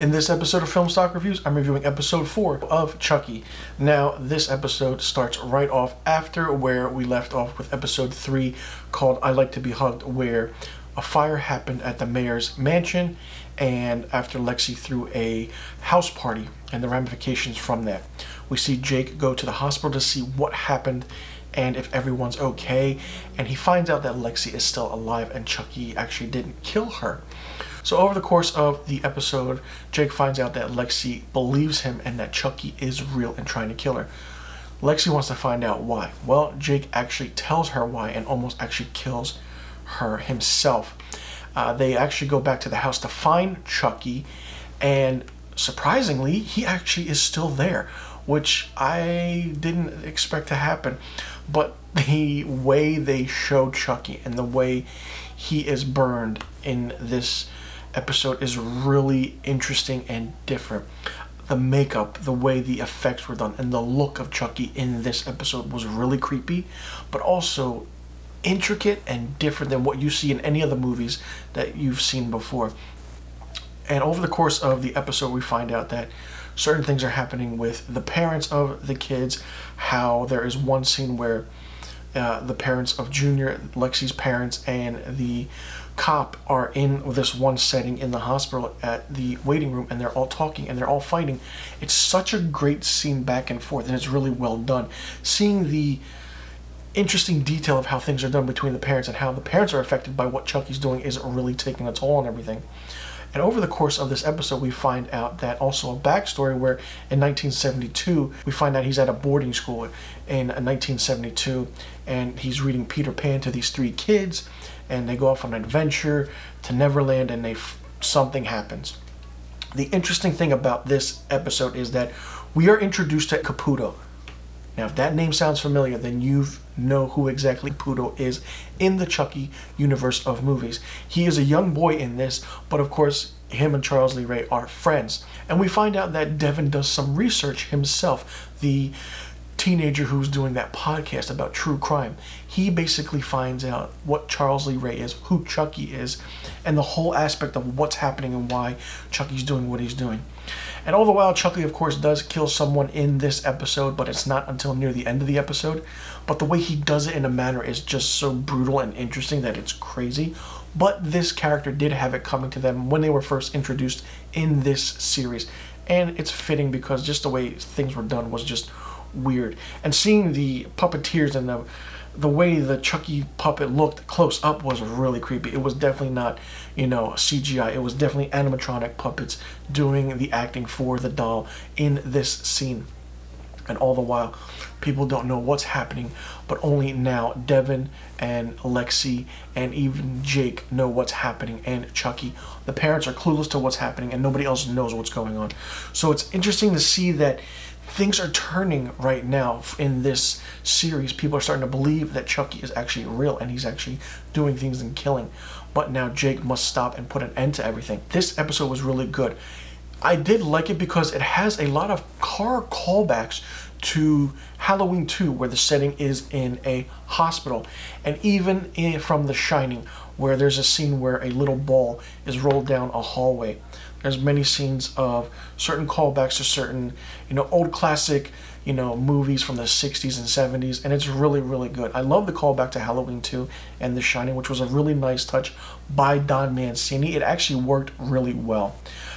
In this episode of Film Stock Reviews, I'm reviewing episode 4 of Chucky. Now, this episode starts right off after where we left off with episode 3 called I Like to Be Hugged, where a fire happened at the mayor's mansion and after Lexi threw a house party and the ramifications from that. We see Jake go to the hospital to see what happened and if everyone's okay, and he finds out that Lexi is still alive and Chucky actually didn't kill her. So over the course of the episode, Jake finds out that Lexi believes him and that Chucky is real and trying to kill her. Lexi wants to find out why. Well, Jake actually tells her why and almost actually kills her himself. They actually go back to the house to find Chucky, and surprisingly, he actually is still there, which I didn't expect to happen. But the way they show Chucky and the way he is burned in this episode is really interesting and different. The makeup, the way the effects were done, and the look of Chucky in this episode was really creepy, but also intricate and different than what you see in any of the movies that you've seen before. And over the course of the episode, we find out that certain things are happening with the parents of the kids, how there is one scene where the parents of Junior, Lexi's parents, and the cop are in this one setting in the hospital at the waiting room, and they're all talking and they're all fighting. It's such a great scene back and forth, and it's really well done. Seeing the interesting detail of how things are done between the parents and how the parents are affected by what Chucky's doing is really taking a toll on everything. And over the course of this episode, we find out that also a backstory where in 1972, we find out he's at a boarding school in 1972, and he's reading Peter Pan to these three kids, and they go off on an adventure to Neverland, and something happens. The interesting thing about this episode is that we are introduced to Caputo. Now, if that name sounds familiar, then you know who exactly Caputo is in the Chucky universe of movies. He is a young boy in this, but of course, him and Charles Lee Ray are friends. And we find out that Devin does some research himself, the teenager who's doing that podcast about true crime. He basically finds out what Charles Lee Ray is, who Chucky is, and the whole aspect of what's happening and why Chucky's doing what he's doing. And all the while, Chucky, of course, does kill someone in this episode, but it's not until near the end of the episode. But the way he does it in a manner is just so brutal and interesting that it's crazy. But this character did have it coming to them when they were first introduced in this series. And it's fitting because just the way things were done was just weird. And seeing the puppeteers and the way the Chucky puppet looked close up was really creepy. It was definitely not, you know, CGI. It was definitely animatronic puppets doing the acting for the doll in this scene. And all the while, people don't know what's happening, but only now Devin and Lexi and even Jake know what's happening, and Chucky. The parents are clueless to what's happening, and nobody else knows what's going on. So it's interesting to see that things are turning right now in this series. People are starting to believe that Chucky is actually real and he's actually doing things and killing. But now Jake must stop and put an end to everything. This episode was really good. I did like it because it has a lot of horror callbacks to Halloween 2, where the setting is in a hospital. And even from The Shining, where there's a scene where a little ball is rolled down a hallway. There's many scenes of certain callbacks to certain, you know, old classic, you know, movies from the 60s and 70s, and it's really, really good. I love the callback to Halloween 2 and The Shining, which was a really nice touch by Don Mancini. It actually worked really well.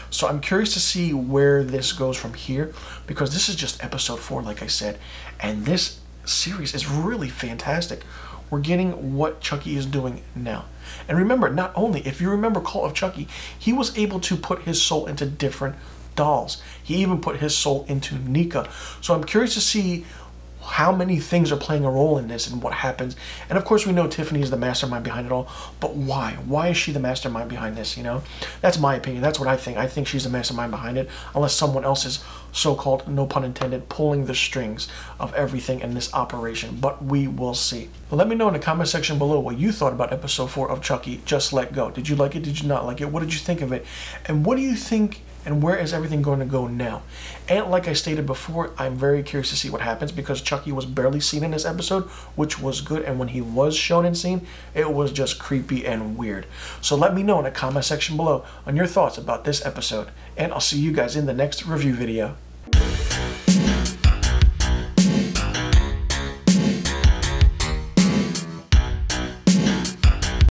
So I'm curious to see where this goes from here, because this is just episode 4, like I said, and this series is really fantastic. We're getting what Chucky is doing now. And remember, not only, if you remember Call of Chucky, he was able to put his soul into different dolls. He even put his soul into Nika. So I'm curious to see how many things are playing a role in this and what happens. And of course, we know Tiffany is the mastermind behind it all, but why? Why is she the mastermind behind this, you know? That's my opinion. That's what I think. I think she's the mastermind behind it, unless someone else is so-called, no pun intended, pulling the strings of everything in this operation, but we will see. Let me know in the comment section below what you thought about episode 4 of Chucky, Just Let Go. Did you like it? Did you not like it? What did you think of it? And what do you think and where is everything going to go now? And like I stated before, I'm very curious to see what happens, because Chucky was barely seen in this episode, which was good, and when he was shown and seen, it was just creepy and weird. So let me know in the comment section below on your thoughts about this episode, and I'll see you guys in the next review video.